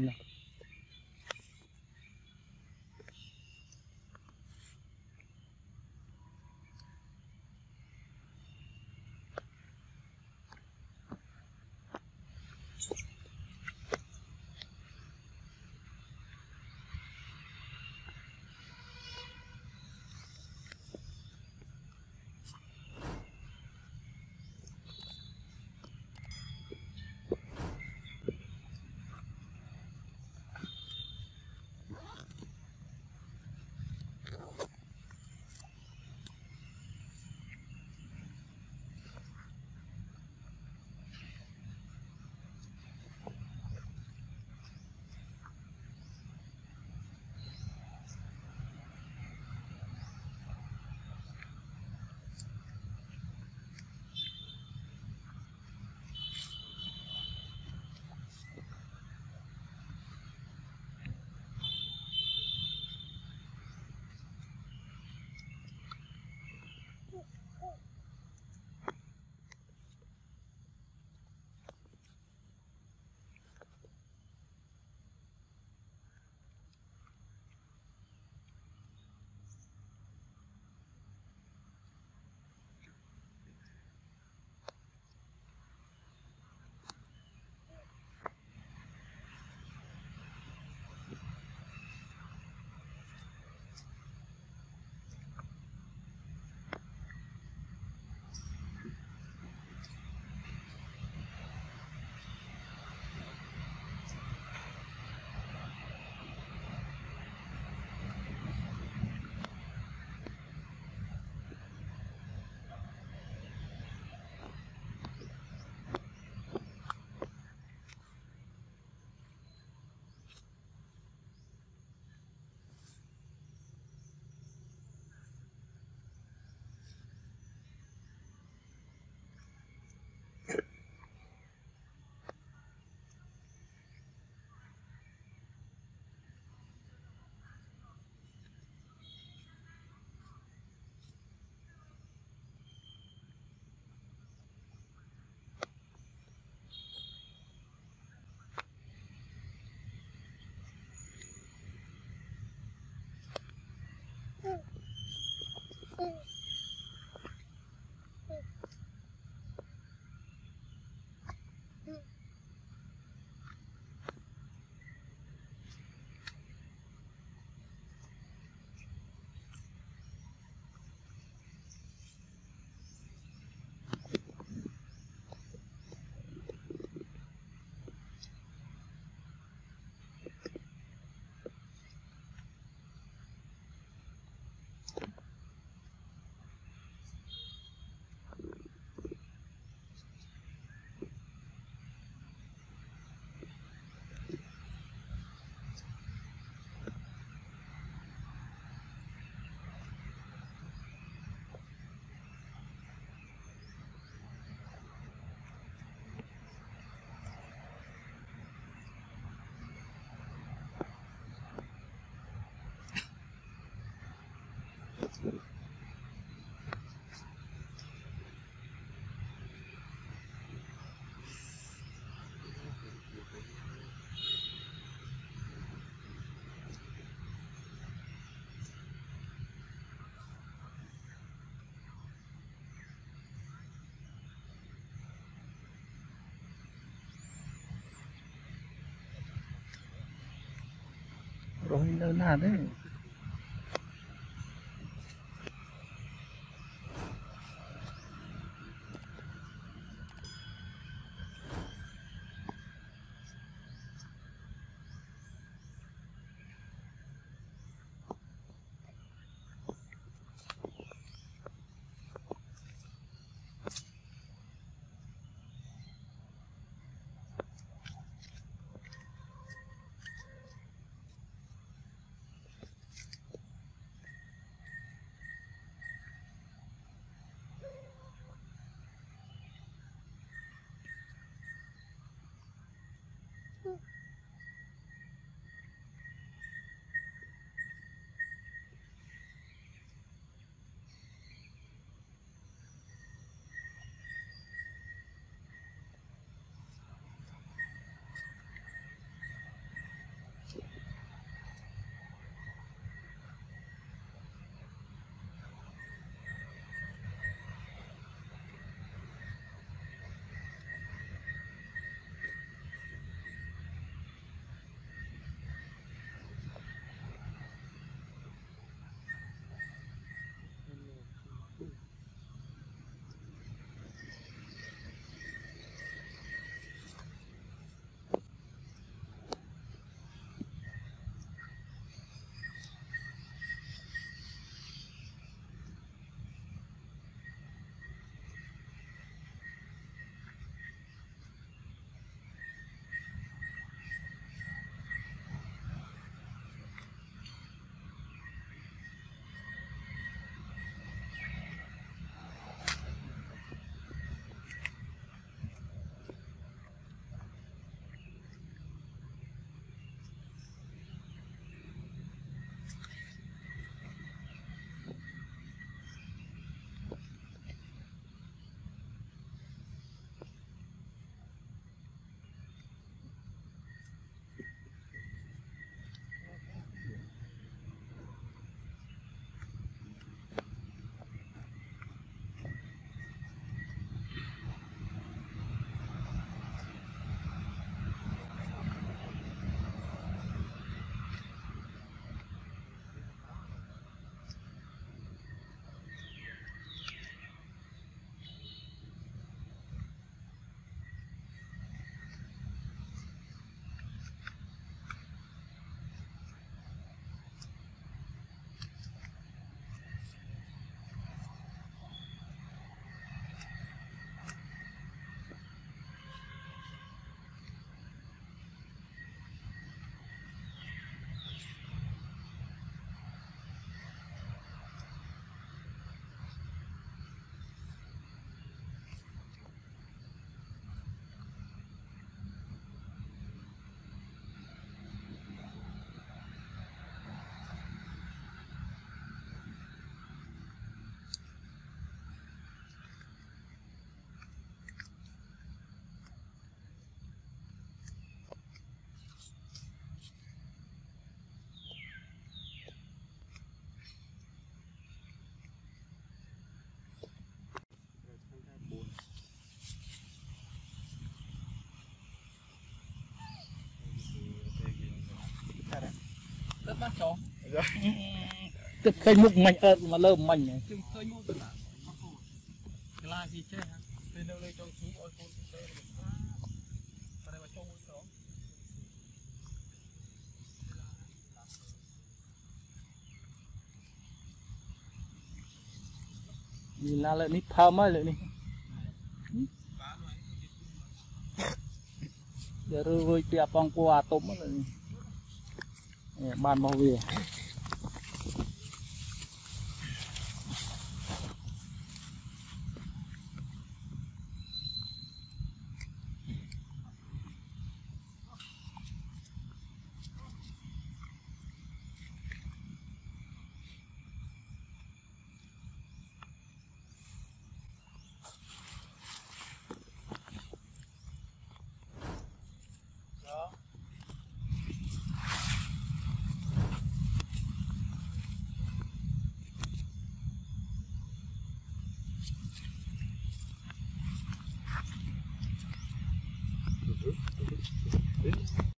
Là rồi nó là đấy. mất chó. Tức khơi mục mạnh mà lơ mạnh này. Tức khơi mục rồi à. Là gì chứ hả? Bên đâu đây trong xuống ôi con chơi. Ở đây mà cho môi chó. Nhìn là lợi nít thơm á lợi nít. Giờ rơi với tia phong qua tôm á lợi nít. Bàn bao về.